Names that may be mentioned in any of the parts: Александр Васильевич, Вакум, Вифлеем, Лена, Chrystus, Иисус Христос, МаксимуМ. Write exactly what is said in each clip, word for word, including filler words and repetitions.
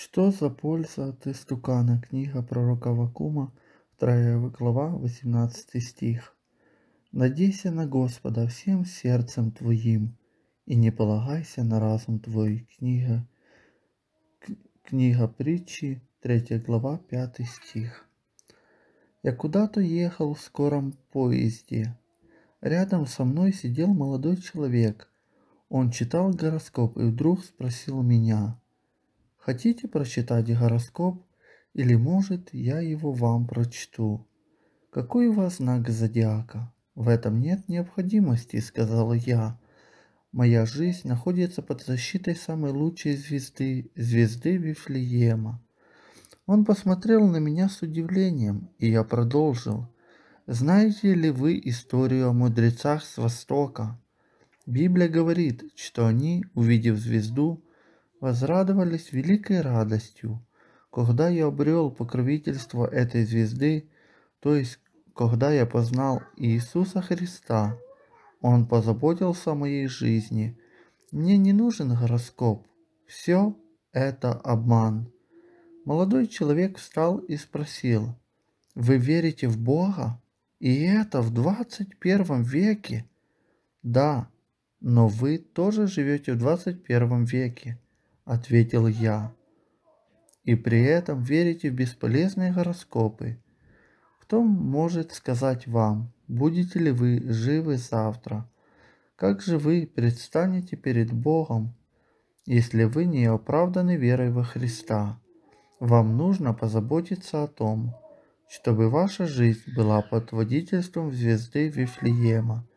Что за польза от истукана? Книга пророка Вакума, вторая глава, восемнадцатый стих. Надейся на Господа всем сердцем твоим, и не полагайся на разум твой. Книга, книга притчи, третья глава, пятый стих. Я куда-то ехал в скором поезде. Рядом со мной сидел молодой человек. Он читал гороскоп и вдруг спросил меня: «Хотите прочитать гороскоп? Или, может, я его вам прочту? Какой у вас знак зодиака?» «В этом нет необходимости», — сказал я. «Моя жизнь находится под защитой самой лучшей звезды, звезды Вифлеема». Он посмотрел на меня с удивлением, и я продолжил: «Знаете ли вы историю о мудрецах с Востока? Библия говорит, что они, увидев звезду, возрадовались великой радостью. Когда я обрел покровительство этой звезды, то есть, когда я познал Иисуса Христа, Он позаботился о моей жизни. Мне не нужен гороскоп. Все это обман». Молодой человек встал и спросил: «Вы верите в Бога? И это в двадцать первом веке?» «Да, но вы тоже живете в двадцать первом веке. — ответил я, — и при этом верите в бесполезные гороскопы. Кто может сказать вам, будете ли вы живы завтра? Как же вы предстанете перед Богом, если вы не оправданы верой во Христа? Вам нужно позаботиться о том, чтобы ваша жизнь была под водительством звезды Вифлеема.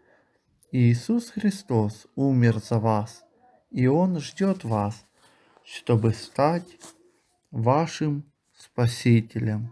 Иисус Христос умер за вас, и Он ждет вас, чтобы стать вашим Спасителем».